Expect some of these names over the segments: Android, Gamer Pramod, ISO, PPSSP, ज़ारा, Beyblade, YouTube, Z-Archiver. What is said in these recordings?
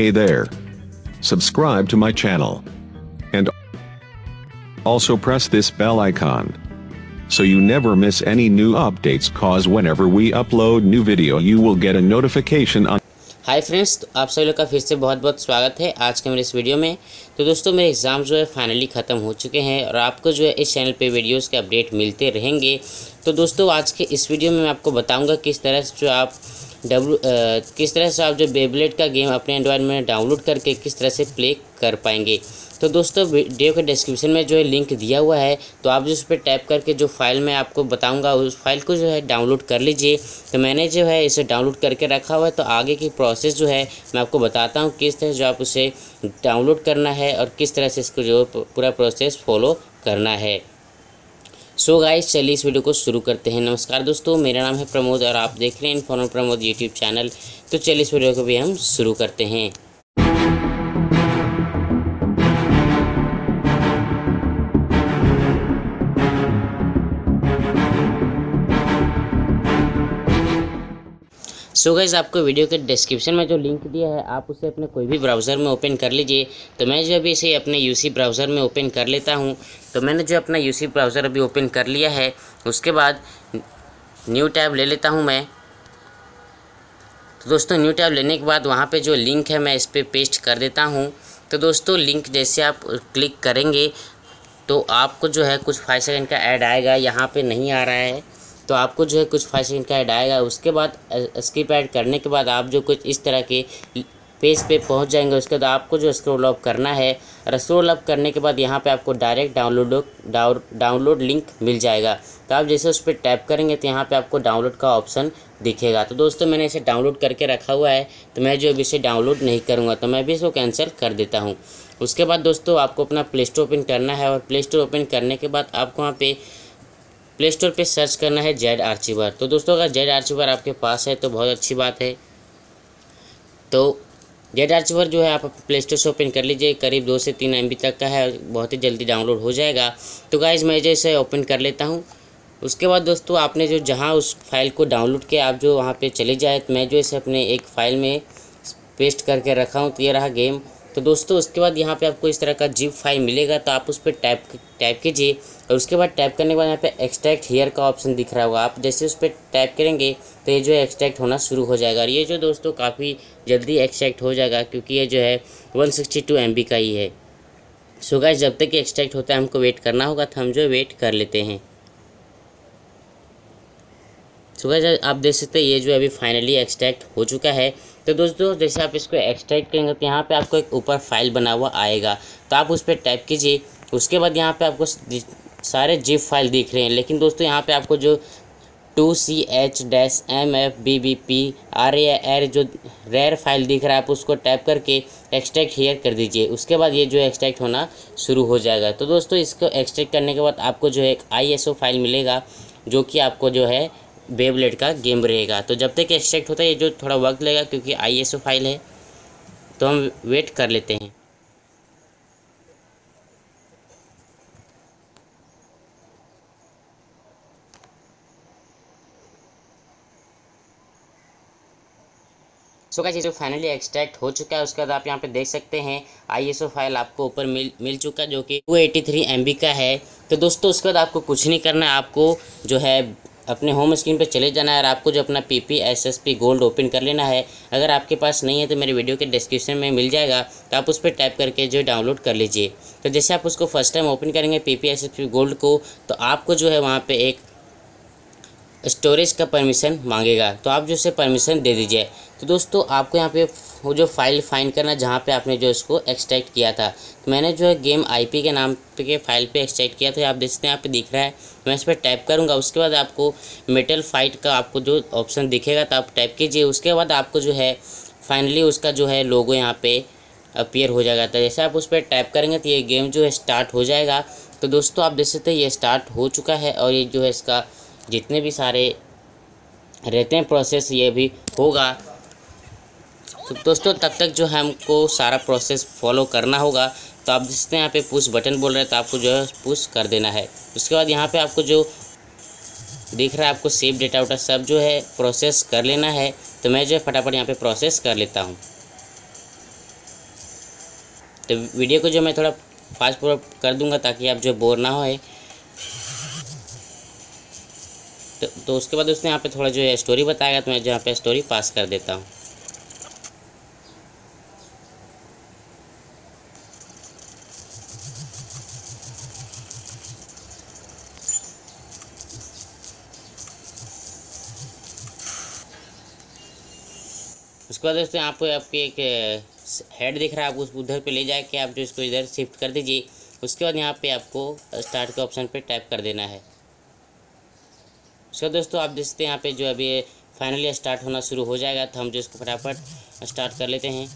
Hey there. Subscribe to my channel. And also press this bell icon, so you never miss any new updates, cause whenever we upload new video you will get a notification on। Hi friends, तो आप सभी लोग का फिर से बहुत बहुत स्वागत है आज के मेरे इस वीडियो में। तो दोस्तों मेरे एग्ज़ाम जो है फाइनली ख़त्म हो चुके हैं और आपको जो है इस चैनल पे वीडियोस के अपडेट मिलते रहेंगे। तो दोस्तों आज के इस वीडियो में मैं आपको बताऊंगा किस तरह से आप जो बेब्लेड का गेम अपने एंड्रॉयड में डाउनलोड करके किस तरह से प्ले कर पाएंगे। तो दोस्तों वीडियो के डिस्क्रिप्शन में जो है लिंक दिया हुआ है, तो आप जो उस पर टैप करके जो फाइल मैं आपको बताऊंगा उस फाइल को जो है डाउनलोड कर लीजिए। तो मैंने जो है इसे डाउनलोड करके रखा हुआ है, तो आगे की प्रोसेस जो है मैं आपको बताता हूं किस तरह जो आप उसे डाउनलोड करना है और किस तरह से इसको जो पूरा प्रोसेस फॉलो करना है। सो गाइस चलिए इस वीडियो को शुरू करते हैं। नमस्कार दोस्तों, मेरा नाम है प्रमोद और आप देख रहे हैं इन्फॉर्मर प्रमोद यूट्यूब चैनल। तो चलिए इस वीडियो को भी हम शुरू करते हैं। सो गाइस आपको वीडियो के डिस्क्रिप्शन में जो लिंक दिया है आप उसे अपने कोई भी ब्राउज़र में ओपन कर लीजिए। तो मैं जो अभी इसे अपने यूसी ब्राउज़र में ओपन कर लेता हूं। तो मैंने जो अपना यूसी ब्राउज़र अभी ओपन कर लिया है, उसके बाद न्यू टैब ले लेता हूं मैं। तो दोस्तों न्यू टैब लेने के बाद वहाँ पर जो लिंक है मैं इस पर पेस्ट कर देता हूँ। तो दोस्तों लिंक जैसे आप क्लिक करेंगे तो आपको जो है कुछ 5 सेकेंड का ऐड आएगा, यहाँ पर नहीं आ रहा है। तो आपको जो है कुछ 5 सेकेंड का ऐड आएगा, उसके बाद स्किप ऐड करने के बाद आप जो कुछ इस तरह के पेज पे पहुंच जाएंगे। उसके बाद आपको जो स्क्रॉल अप करना है और स्क्रॉल अप करने के बाद यहां पे आपको डायरेक्ट डाउनलोड लिंक मिल जाएगा। तो आप जैसे उस पर टैप करेंगे तो यहां पे आपको डाउनलोड का ऑप्शन दिखेगा। तो दोस्तों मैंने इसे डाउनलोड करके रखा हुआ है, तो मैं जो अभी इसे डाउनलोड नहीं करूँगा, तो मैं भी इसको कैंसिल कर देता हूँ। उसके बाद दोस्तों आपको अपना प्ले स्टोर ओपन करना है और प्ले स्टोर ओपन करने के बाद आपको वहाँ पे प्ले स्टोर पर सर्च करना है Z-Archiver। तो दोस्तों अगर Z-Archiver आपके पास है तो बहुत अच्छी बात है। तो Z-Archiver जो है आप प्ले स्टोर से ओपन कर लीजिए, करीब 2 से 3 MB तक का है, बहुत ही जल्दी डाउनलोड हो जाएगा। तो गाइज मैं जो इसे ओपन कर लेता हूं। उसके बाद दोस्तों आपने जो जहां उस फाइल को डाउनलोड किया आप जो वहाँ पर चले जाए, तो मैं जो इसे अपने एक फ़ाइल में पेस्ट करके रखा हूँ। तो ये रहा गेम। तो दोस्तों उसके बाद यहाँ पे आपको इस तरह का जिप फाइल मिलेगा, तो आप उस पर टैप कीजिए और उसके बाद टैप करने के बाद यहाँ पे एक्सट्रैक्ट हेयर का ऑप्शन दिख रहा होगा। आप जैसे उस पर टैप करेंगे तो ये जो है एक्सट्रैक्ट होना शुरू हो जाएगा। और ये जो दोस्तों काफ़ी जल्दी एक्सट्रैक्ट हो जाएगा क्योंकि ये जो है 162 MB का ही है। सो गाइस जब तक ये एक्सट्रैक्ट होता है हमको वेट करना होगा, तो हम जो वेट कर लेते हैं। सो गाइस आप देख सकते हैं ये जो अभी फाइनली एक्सट्रैक्ट हो चुका है। तो दोस्तों जैसे आप इसको एक्सट्रैक्ट करेंगे तो यहाँ पे आपको एक ऊपर फाइल बना हुआ आएगा, तो आप उस पर टैप कीजिए। उसके बाद यहाँ पे आपको सारे जिप फाइल दिख रहे हैं, लेकिन दोस्तों यहाँ पे आपको जो 2CH-MFBBPRAR जो रेयर फाइल दिख रहा है आप उसको टैप करके एक्सट्रैक्ट हेयर कर दीजिए। उसके बाद ये जो एक्सट्रैक्ट होना शुरू हो जाएगा। तो दोस्तों इसको एक्सट्रैक्ट करने के बाद आपको जो है एक ISO फाइल मिलेगा जो कि आपको जो है बेब्लेड का गेम रहेगा। तो जब तक एक्सट्रैक्ट होता है ये जो थोड़ा वक्त लगेगा क्योंकि ISO फाइल है, तो हम वेट कर लेते हैं। सो गाइस ये जो फाइनली एक्सट्रैक्ट हो चुका है। उसके बाद आप यहाँ पे देख सकते हैं ISO फाइल आपको ऊपर मिल चुका है जो कि 283 MB का है। तो दोस्तों उसके बाद आपको कुछ नहीं करना है, आपको जो है अपने होम स्क्रीन पर चले जाना है और आपको जो अपना PPSSP गोल्ड ओपन कर लेना है। अगर आपके पास नहीं है तो मेरे वीडियो के डिस्क्रिप्शन में मिल जाएगा, तो आप उस पर टैप करके जो डाउनलोड कर लीजिए। तो जैसे आप उसको फर्स्ट टाइम ओपन करेंगे PPSSP गोल्ड को, तो आपको जो है वहाँ पे एक स्टोरेज का परमिशन मांगेगा, तो आप जो उसे परमिशन दे दीजिए। तो दोस्तों आपको यहाँ पे वो जो फाइल फाइंड करना है जहाँ पे आपने जो इसको एक्सट्रैक्ट किया था। तो मैंने जो है गेम IP के नाम के फाइल पे एक्सट्रैक्ट किया था, आप देख सकते हैं यहाँ पे दिख रहा है। मैं इस पर टैप करूँगा, उसके बाद आपको मेटल फाइट का आपको जो ऑप्शन दिखेगा तो आप टैप कीजिए। उसके बाद आपको जो है फाइनली उसका जो है लोगो यहाँ पे अपीयर हो जाएगा। तो जैसे आप उस पर टैप करेंगे तो ये गेम जो है स्टार्ट हो जाएगा। तो दोस्तों आप देख सकते हैं ये स्टार्ट हो चुका है और ये जो है इसका जितने भी सारे रहते हैं प्रोसेस ये भी होगा। तो दोस्तों तब तक जो है हमको सारा प्रोसेस फॉलो करना होगा। तो आप जिसने यहाँ पे पुश बटन बोल रहे हैं तो आपको जो है पुश कर देना है। उसके बाद यहाँ पे आपको जो दिख रहा है आपको सेव डेटा उटा सब जो है प्रोसेस कर लेना है। तो मैं जो है फटाफट यहाँ पे प्रोसेस कर लेता हूँ। तो वीडियो को जो मैं थोड़ा फास्ट फॉरवर्ड कर दूंगा ताकि आप जो बोर ना होए। तो उसके बाद उसने यहाँ पे थोड़ा जो है स्टोरी बताएगा, तो मैं जो यहाँ पे स्टोरी पास कर देता हूँ। उसके बाद दोस्तों यहाँ पे आपके एक हेड दिख रहा है, आप उस उधर पे ले जाके आप जो इसको इधर शिफ्ट कर दीजिए। उसके बाद यहाँ पे आपको स्टार्ट के ऑप्शन पे टैप कर देना है। उसके बाद दोस्तों आप देखते हैं यहाँ पे जो अभी फाइनली स्टार्ट होना शुरू हो जाएगा, तो हम जो इसको फटाफट स्टार्ट कर लेते हैं।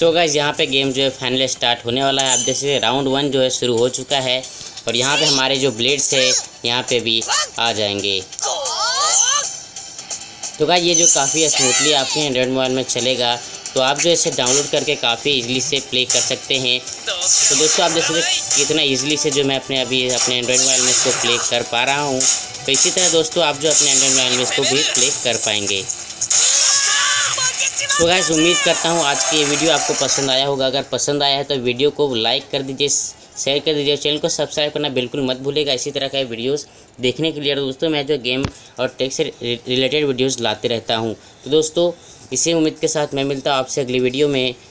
सो गाइस यहाँ पे गेम जो है फाइनली स्टार्ट होने वाला है। आप जैसे राउंड 1 जो है शुरू हो चुका है, और यहाँ पे हमारे जो ब्लेड्स है यहाँ पे भी आ जाएंगे। तो गाइस ये जो काफ़ी स्मूथली आपके एंड्रॉइड मोबाइल में चलेगा, तो आप जो इसे डाउनलोड करके काफ़ी इजीली से प्ले कर सकते हैं। तो दोस्तों आप जैसे कितना इजीली से जो मैं अपने एंड्रॉइड मोबाइल में इसको प्ले कर पा रहा हूँ, तो इसी तरह दोस्तों आप जो अपने एंड्रॉइड मोबाइल में इसको भी प्ले कर पाएंगे। तो गाइस उम्मीद करता हूँ आज की ये वीडियो आपको पसंद आया होगा। अगर पसंद आया है तो वीडियो को लाइक कर दीजिए, शेयर कर दीजिए, चैनल को सब्सक्राइब करना बिल्कुल मत भूलिएगा इसी तरह का वीडियोस देखने के लिए। दोस्तों मैं जो गेम और टेक से रिलेटेड वीडियोस लाते रहता हूँ। तो दोस्तों इसी उम्मीद के साथ मैं मिलता हूँ आपसे अगली वीडियो में।